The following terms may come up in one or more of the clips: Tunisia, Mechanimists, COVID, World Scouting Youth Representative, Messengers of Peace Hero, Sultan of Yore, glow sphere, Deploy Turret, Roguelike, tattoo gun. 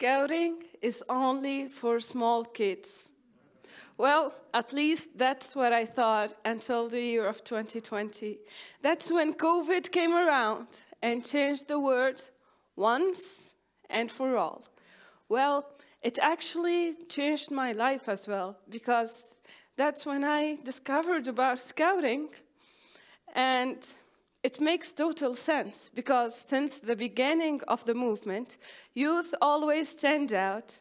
Scouting is only for small kids. Well, at least that's what I thought until the year of 2020. That's when COVID came around and changed the word once and for all. Well, it actually changed my life as well, because that's when I discovered about scouting. And it makes total sense, because since the beginning of the movement, youth always stand out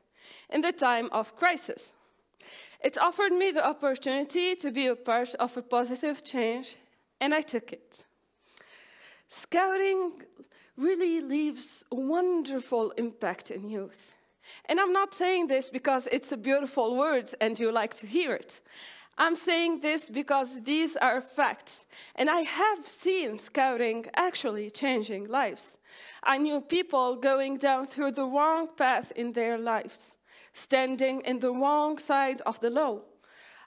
in the time of crisis. It offered me the opportunity to be a part of a positive change, and I took it. Scouting really leaves a wonderful impact in youth. And I'm not saying this because it's a beautiful word and you like to hear it. I'm saying this because these are facts. And I have seen scouting actually changing lives. I knew people going down through the wrong path in their lives, standing in the wrong side of the law.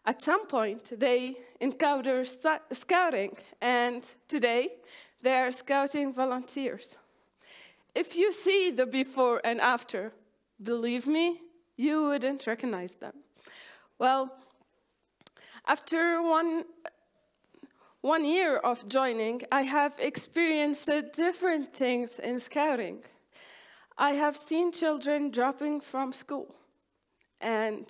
At some point, they encountered scouting, and today, they are scouting volunteers. If you see the before and after, believe me, you wouldn't recognize them. Well, after one year of joining, I have experienced different things in scouting. I have seen children dropping from school, and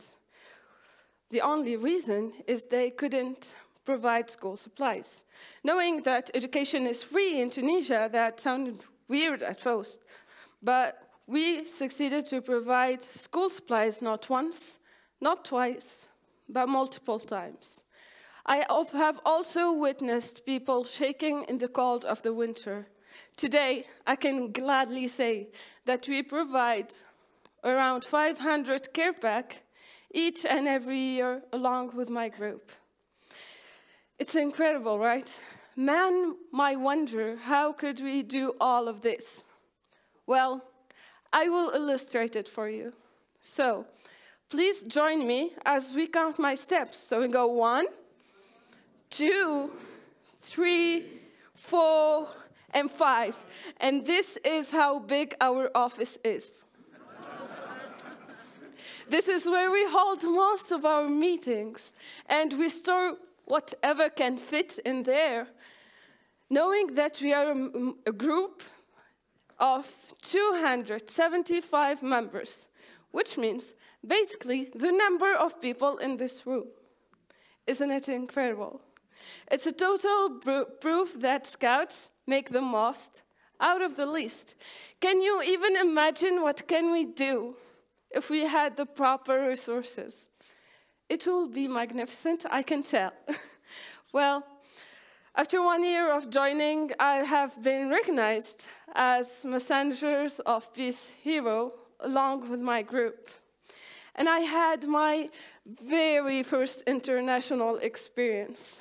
the only reason is they couldn't provide school supplies. Knowing that education is free in Tunisia, that sounded weird at first, but we succeeded to provide school supplies not once, not twice, but multiple times. I have also witnessed people shaking in the cold of the winter. Today, I can gladly say that we provide around 500 care packs each and every year along with my group. It's incredible, right? Man might wonder, how could we do all of this? Well, I will illustrate it for you. So, please join me as we count my steps. So we go 1, 2, 3, 4, and 5. And this is how big our office is. This is where we hold most of our meetings, and we store whatever can fit in there, knowing that we are a group of 275 members, which means basically the number of people in this room. Isn't it incredible? It's a total proof that scouts make the most out of the least. Can you even imagine what can we do if we had the proper resources? It will be magnificent, I can tell. Well, after 1 year of joining, I have been recognized as Messengers of Peace Hero, along with my group. And I had my very first international experience.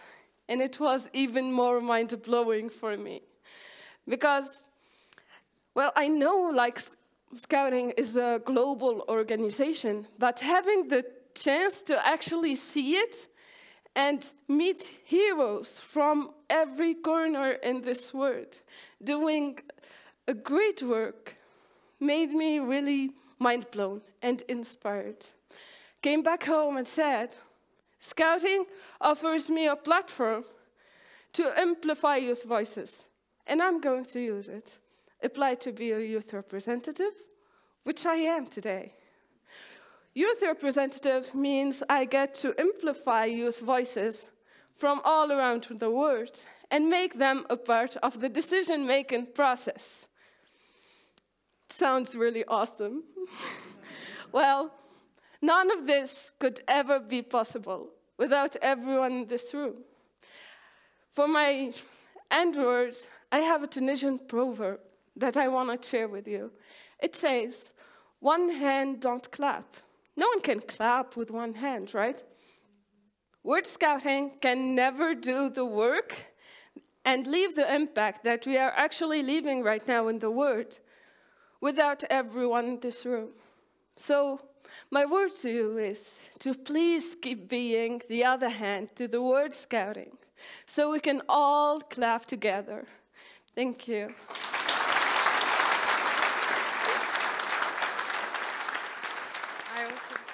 And it was even more mind-blowing for me. Because, well, I know like scouting is a global organization, but having the chance to actually see it and meet heroes from every corner in this world doing a great work made me really mind-blown and inspired. Came back home and said, scouting offers me a platform to amplify youth voices, and I'm going to use it. Apply to be a youth representative, which I am today. Youth representative means I get to amplify youth voices from all around the world and make them a part of the decision-making process. Sounds really awesome. Well, none of this could ever be possible without everyone in this room. For my end words, I have a Tunisian proverb that I want to share with you. It says, one hand don't clap. No one can clap with one hand, right? Word scouting can never do the work and leave the impact that we are actually leaving right now in the world without everyone in this room. So my word to you is to please keep being the other hand to the word scouting so we can all clap together. Thank you. Thank you.